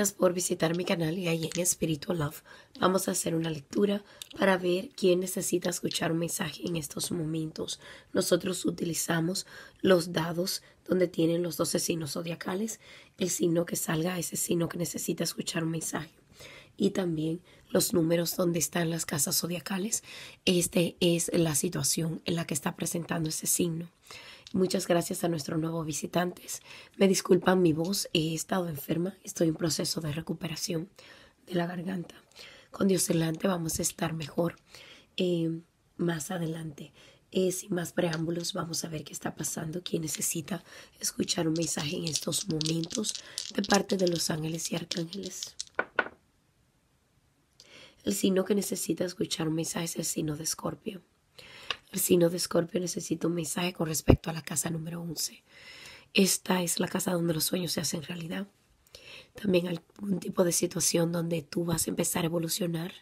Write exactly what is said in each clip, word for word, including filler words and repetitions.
Gracias por visitar mi canal y ahí en Spiritual Love vamos a hacer una lectura para ver quién necesita escuchar un mensaje en estos momentos. Nosotros utilizamos los dados donde tienen los doce signos zodiacales. El signo que salga es el signo que necesita escuchar un mensaje. Y también los números donde están las casas zodiacales. Esta es la situación en la que está presentando ese signo. Muchas gracias a nuestros nuevos visitantes. Me disculpan mi voz, he estado enferma, estoy en proceso de recuperación de la garganta. Con Dios delante vamos a estar mejor eh, más adelante. Eh, sin más preámbulos, vamos a ver qué está pasando. ¿Quién necesita escuchar un mensaje en estos momentos de parte de los ángeles y arcángeles? El signo que necesita escuchar un mensaje es el signo de Escorpio. El signo de Escorpio necesita un mensaje con respecto a la casa número once. Esta es la casa donde los sueños se hacen realidad. También algún tipo de situación donde tú vas a empezar a evolucionar,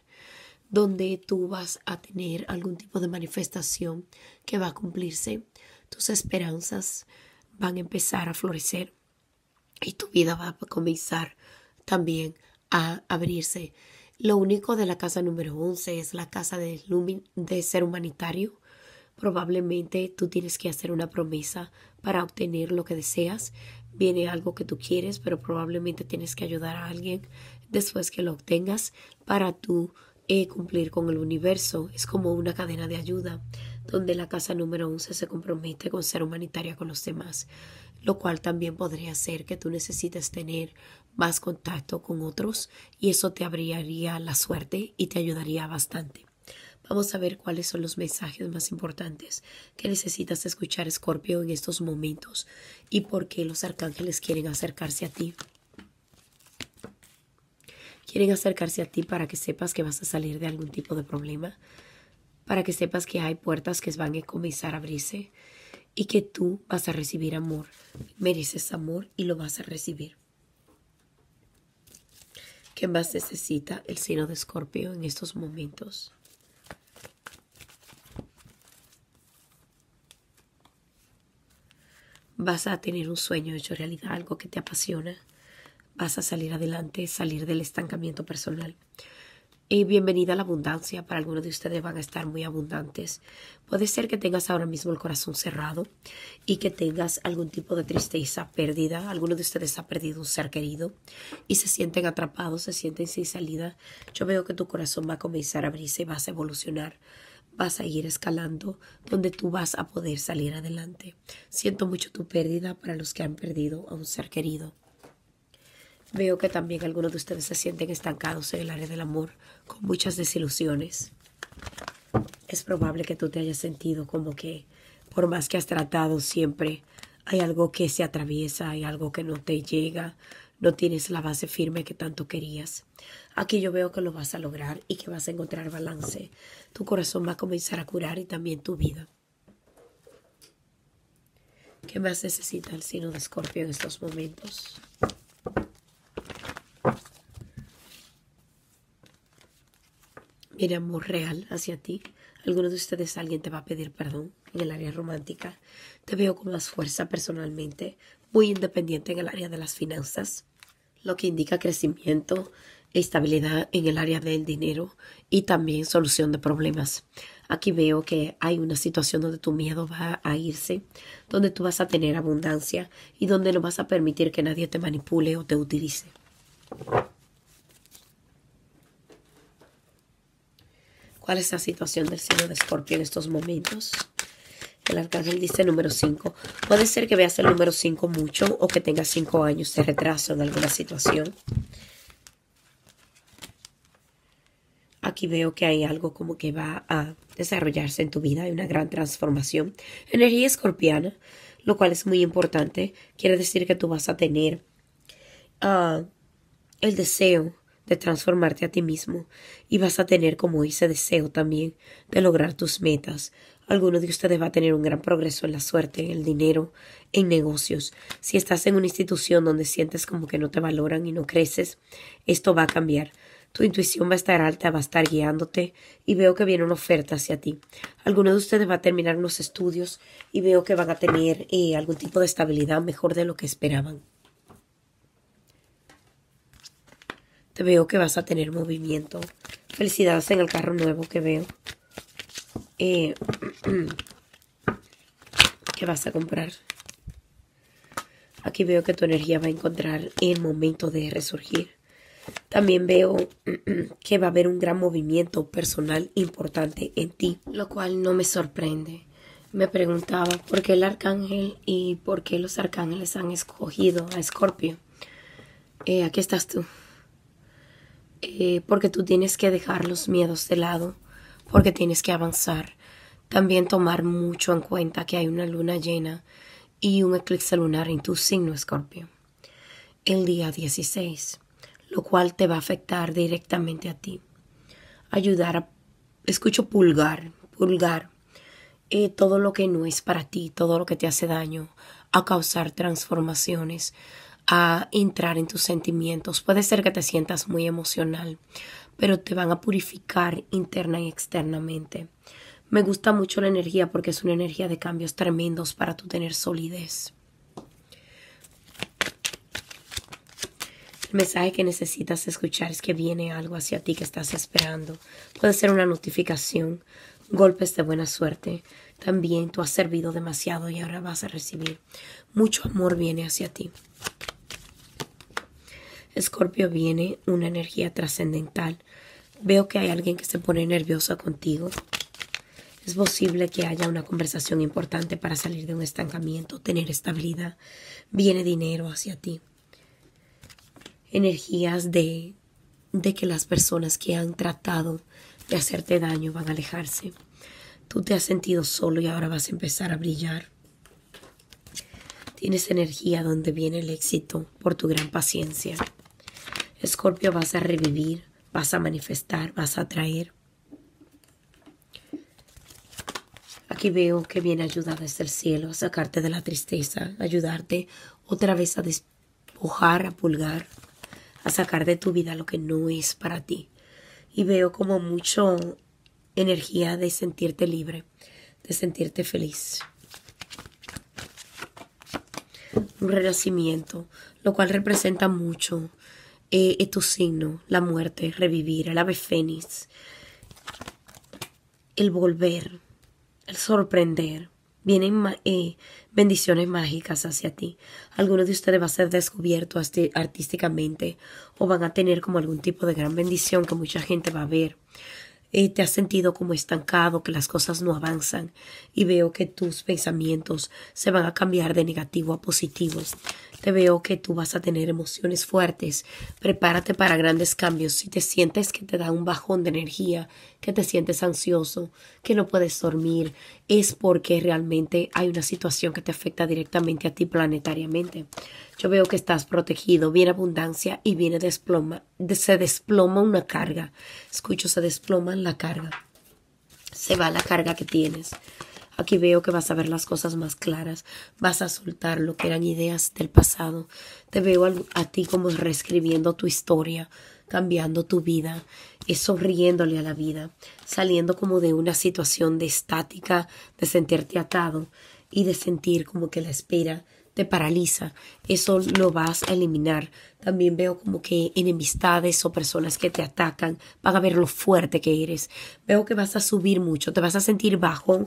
donde tú vas a tener algún tipo de manifestación que va a cumplirse. Tus esperanzas van a empezar a florecer y tu vida va a comenzar también a abrirse. Lo único de la casa número once es la casa de, de ser humanitario. Probablemente tú tienes que hacer una promesa para obtener lo que deseas. Viene algo que tú quieres, pero probablemente tienes que ayudar a alguien después que lo obtengas para tú eh, cumplir con el universo. Es como una cadena de ayuda donde la casa número once se compromete con ser humanitaria con los demás, lo cual también podría ser que tú necesites tener más contacto con otros y eso te abriría la suerte y te ayudaría bastante. Vamos a ver cuáles son los mensajes más importantes que necesitas escuchar, Escorpio, en estos momentos y por qué los arcángeles quieren acercarse a ti. Quieren acercarse a ti para que sepas que vas a salir de algún tipo de problema, para que sepas que hay puertas que van a comenzar a abrirse y que tú vas a recibir amor. Mereces amor y lo vas a recibir. ¿Qué más necesita el signo de Escorpio en estos momentos? Vas a tener un sueño hecho realidad, algo que te apasiona. Vas a salir adelante, salir del estancamiento personal. Y bienvenida a la abundancia. Para algunos de ustedes van a estar muy abundantes. Puede ser que tengas ahora mismo el corazón cerrado y que tengas algún tipo de tristeza, pérdida. Algunos de ustedes han perdido un ser querido y se sienten atrapados, se sienten sin salida. Yo veo que tu corazón va a comenzar a abrirse y vas a evolucionar. Vas a ir escalando donde tú vas a poder salir adelante. Siento mucho tu pérdida para los que han perdido a un ser querido. Veo que también algunos de ustedes se sienten estancados en el área del amor con muchas desilusiones. Es probable que tú te hayas sentido como que por más que has tratado siempre hay algo que se atraviesa, hay algo que no te llega. No tienes la base firme que tanto querías. Aquí yo veo que lo vas a lograr y que vas a encontrar balance. Tu corazón va a comenzar a curar y también tu vida. ¿Qué más necesita el signo de Escorpio en estos momentos? Viene amor real hacia ti. Algunos de ustedes, alguien te va a pedir perdón en el área romántica. Te veo con más fuerza personalmente, muy independiente en el área de las finanzas, lo que indica crecimiento, estabilidad en el área del dinero y también solución de problemas. Aquí veo que hay una situación donde tu miedo va a irse, donde tú vas a tener abundancia y donde no vas a permitir que nadie te manipule o te utilice. ¿Cuál es la situación del signo de Escorpio en estos momentos? El arcángel dice número cinco. Puede ser que veas el número cinco mucho o que tengas cinco años de retraso en alguna situación. Aquí veo que hay algo como que va a desarrollarse en tu vida. Hay una gran transformación. Energía escorpiana, lo cual es muy importante. Quiere decir que tú vas a tener uh, el deseo de transformarte a ti mismo y vas a tener como ese deseo también de lograr tus metas. Alguno de ustedes va a tener un gran progreso en la suerte, en el dinero, en negocios. Si estás en una institución donde sientes como que no te valoran y no creces, esto va a cambiar. Tu intuición va a estar alta, va a estar guiándote y veo que viene una oferta hacia ti. Alguno de ustedes va a terminar unos estudios y veo que van a tener eh, algún tipo de estabilidad mejor de lo que esperaban. Te veo que vas a tener movimiento. Felicidades en el carro nuevo que veo. Eh, ¿Qué vas a comprar? Aquí veo que tu energía va a encontrar el momento de resurgir. También veo que va a haber un gran movimiento personal importante en ti, lo cual no me sorprende. Me preguntaba por qué el arcángel y por qué los arcángeles han escogido a Escorpio. Eh, aquí estás tú. Eh, porque tú tienes que dejar los miedos de lado, porque tienes que avanzar. También tomar mucho en cuenta que hay una luna llena y un eclipse lunar en tu signo Escorpio el día dieciséis. Lo cual te va a afectar directamente a ti. Ayudar a... Escucho pulgar, pulgar. Eh, todo lo que no es para ti, todo lo que te hace daño, a causar transformaciones, a entrar en tus sentimientos. Puede ser que te sientas muy emocional, pero te van a purificar interna y externamente. Me gusta mucho la energía porque es una energía de cambios tremendos para tú tener solidez. El mensaje que necesitas escuchar es que viene algo hacia ti que estás esperando. Puede ser una notificación, golpes de buena suerte. También tú has servido demasiado y ahora vas a recibir. Mucho amor viene hacia ti. Escorpio, viene una energía trascendental. Veo que hay alguien que se pone nerviosa contigo. Es posible que haya una conversación importante para salir de un estancamiento, tener estabilidad. Viene dinero hacia ti. Energías de, de que las personas que han tratado de hacerte daño van a alejarse. Tú te has sentido solo y ahora vas a empezar a brillar. Tienes energía donde viene el éxito por tu gran paciencia. Escorpio, vas a revivir, vas a manifestar, vas a atraer. Aquí veo que viene ayuda desde el cielo a sacarte de la tristeza, ayudarte otra vez a despojar, a pulgar. A sacar de tu vida lo que no es para ti. Y veo como mucha energía de sentirte libre, de sentirte feliz. Un renacimiento, lo cual representa mucho eh, tu signo, la muerte, revivir, el ave fénix, el volver, el sorprender. Vienen eh, bendiciones mágicas hacia ti. Algunos de ustedes van a ser descubiertos artísticamente o van a tener como algún tipo de gran bendición que mucha gente va a ver. Eh, te has sentido como estancado, que las cosas no avanzan. Y veo que tus pensamientos se van a cambiar de negativo a positivo. Te veo que tú vas a tener emociones fuertes. Prepárate para grandes cambios. Si te sientes que te da un bajón de energía, que te sientes ansioso, que no puedes dormir, es porque realmente hay una situación que te afecta directamente a ti planetariamente. Yo veo que estás protegido, viene abundancia y viene desploma, se desploma una carga. Escucho, se desploma la carga. Se va la carga que tienes. Aquí veo que vas a ver las cosas más claras. Vas a soltar lo que eran ideas del pasado. Te veo a, a ti como reescribiendo tu historia, cambiando tu vida, y sonriéndole a la vida, saliendo como de una situación de estática, de sentirte atado y de sentir como que la espera te paraliza. Eso lo vas a eliminar. También veo como que enemistades o personas que te atacan van a ver lo fuerte que eres. Veo que vas a subir mucho, te vas a sentir bajo,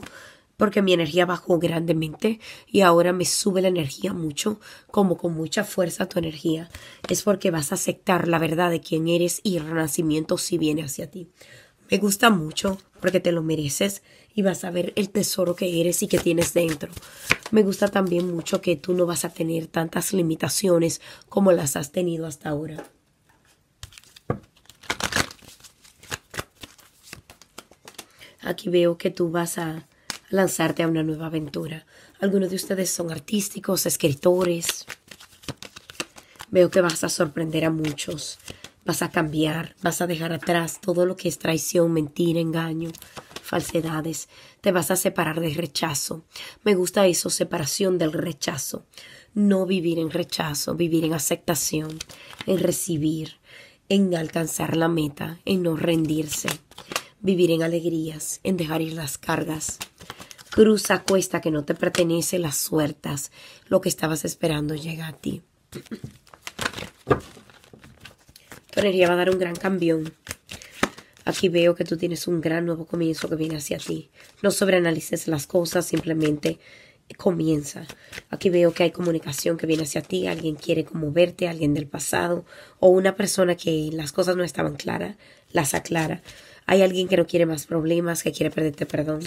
porque mi energía bajó grandemente y ahora me sube la energía mucho, como con mucha fuerza tu energía. Es porque vas a aceptar la verdad de quién eres y el renacimiento sí viene hacia ti. Me gusta mucho porque te lo mereces y vas a ver el tesoro que eres y que tienes dentro. Me gusta también mucho que tú no vas a tener tantas limitaciones como las has tenido hasta ahora. Aquí veo que tú vas a lanzarte a una nueva aventura. Algunos de ustedes son artísticos, escritores. Veo que vas a sorprender a muchos. Vas a cambiar, vas a dejar atrás todo lo que es traición, mentira, engaño, falsedades. Te vas a separar del rechazo. Me gusta eso, separación del rechazo. No vivir en rechazo, vivir en aceptación, en recibir, en alcanzar la meta, en no rendirse. Vivir en alegrías, en dejar ir las cargas. Cruza cuesta que no te pertenece, las sueltas. Lo que estabas esperando llega a ti. Tu Energía va a dar un gran cambión. Aquí veo que tú tienes un gran nuevo comienzo que viene hacia ti. No sobreanalices las cosas, simplemente comienza. Aquí veo que hay comunicación que viene hacia ti. Alguien quiere como verte, alguien del pasado o una persona que las cosas no estaban claras, las aclara. Hay alguien que no quiere más problemas, que quiere pedirte perdón.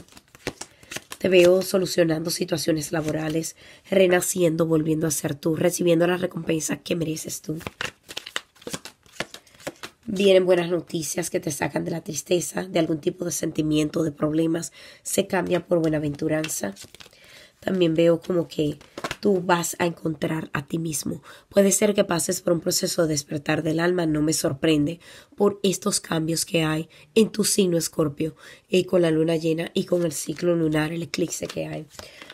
Te veo solucionando situaciones laborales, renaciendo, volviendo a ser tú, recibiendo la recompensa que mereces tú. Vienen buenas noticias que te sacan de la tristeza, de algún tipo de sentimiento, de problemas. Se cambia por buenaventuranza. También veo como que tú vas a encontrar a ti mismo. Puede ser que pases por un proceso de despertar del alma. No me sorprende por estos cambios que hay en tu signo Escorpio, y con la luna llena y con el ciclo lunar, el eclipse que hay.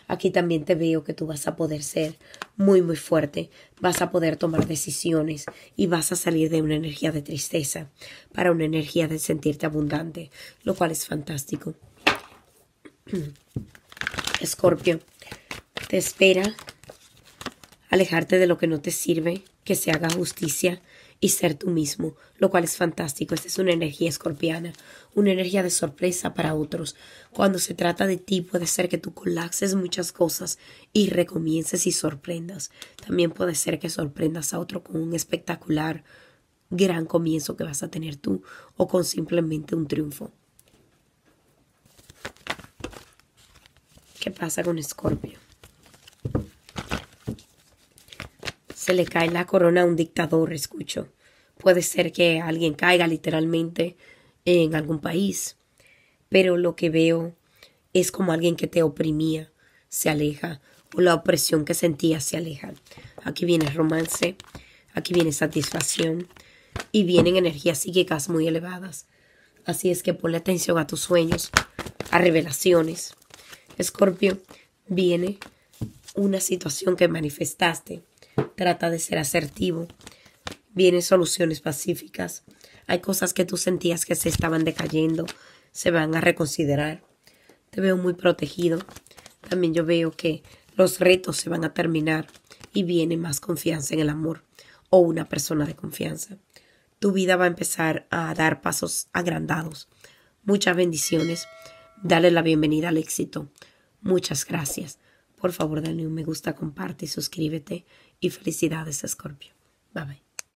Aquí también te veo que tú vas a poder ser muy, muy fuerte. Vas a poder tomar decisiones y vas a salir de una energía de tristeza para una energía de sentirte abundante, lo cual es fantástico. Escorpio, te espera alejarte de lo que no te sirve, que se haga justicia y ser tú mismo, lo cual es fantástico. Esta es una energía escorpiana, una energía de sorpresa para otros. Cuando se trata de ti, puede ser que tú colapses muchas cosas y recomiences y sorprendas. También puede ser que sorprendas a otro con un espectacular gran comienzo que vas a tener tú o con simplemente un triunfo. ¿Qué pasa con Escorpio? Se le cae la corona a un dictador, escucho. Puede ser que alguien caiga literalmente en algún país, pero lo que veo es como alguien que te oprimía se aleja, o la opresión que sentías se aleja. Aquí viene romance, aquí viene satisfacción y vienen energías psíquicas muy elevadas. Así es que ponle atención a tus sueños, a revelaciones. Escorpio, viene una situación que manifestaste. Trata de ser asertivo. Vienen soluciones pacíficas. Hay cosas que tú sentías que se estaban decayendo. Se van a reconsiderar. Te veo muy protegido. También yo veo que los retos se van a terminar. Y viene más confianza en el amor. O una persona de confianza. Tu vida va a empezar a dar pasos agrandados. Muchas bendiciones. Dale la bienvenida al éxito. Muchas gracias. Por favor, dale un me gusta, comparte y suscríbete. Y felicidades, Escorpio. Bye bye.